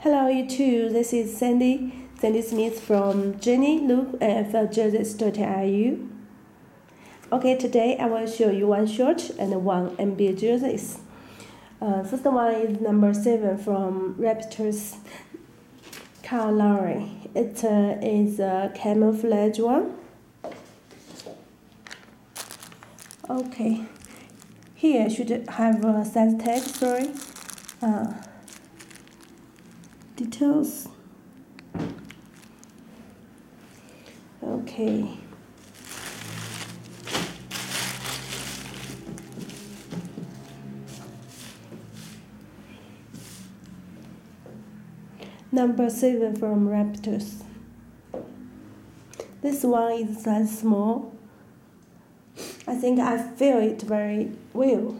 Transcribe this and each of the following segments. Hello, you two. This is Sandy Smith from Jenny Loop and FJS.iu. Okay, today I will show you one short and one NBA jerseys. First one is number 7 from Raptors, Kyle Lowry. It is a camouflage one. Okay, here should have a size tag. Sorry. Details. Okay. Number 7 from Raptors. This one is size small. I think I feel it very well.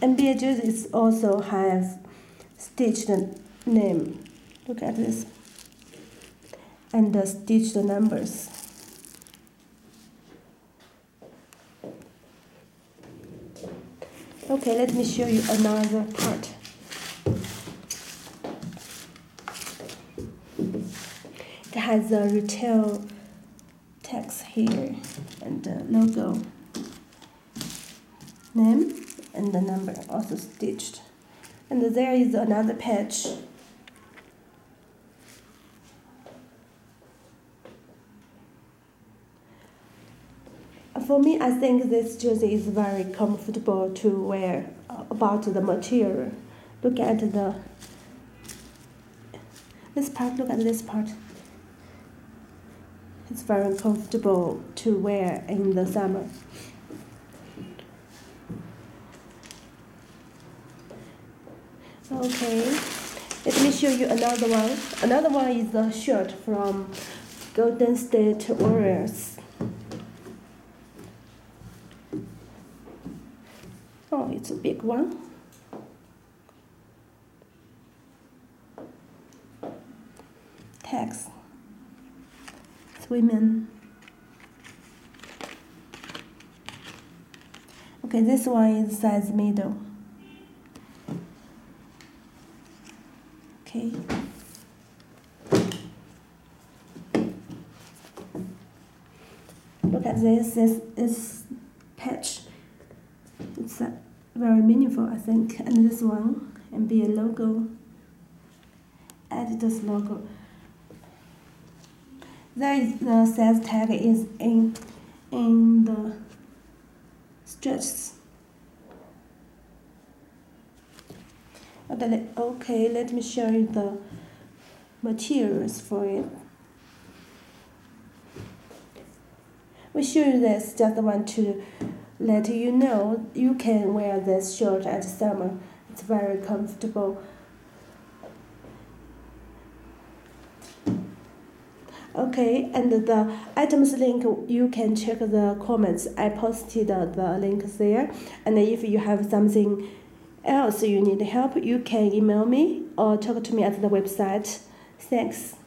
NBA jerseys also have stitched name. Look at this. And the stitched numbers. Okay, let me show you another part. It has a retail text here and the logo, name, and the number also stitched. And there is another patch. For me, I think this jersey is very comfortable to wear. About the material, look at this part. Look at this part. It's very comfortable to wear in the summer. Okay, let me show you another one. Another one is a shirt from Golden State Warriors. Oh, it's a big one. Tags. Women. Okay, this one is size middle. Okay. Look at this. This patch. It's very meaningful, I think. And this one, NBA logo. Adidas logo. There is the size tag is in the stretches. Okay, let me show you the materials for it. We show you this. Just want to let you know you can wear this shirt at summer. It's very comfortable. Okay, and the items link, you can check the comments. I posted the link there. And if you have something else you need help, you can email me or talk to me at the website. Thanks.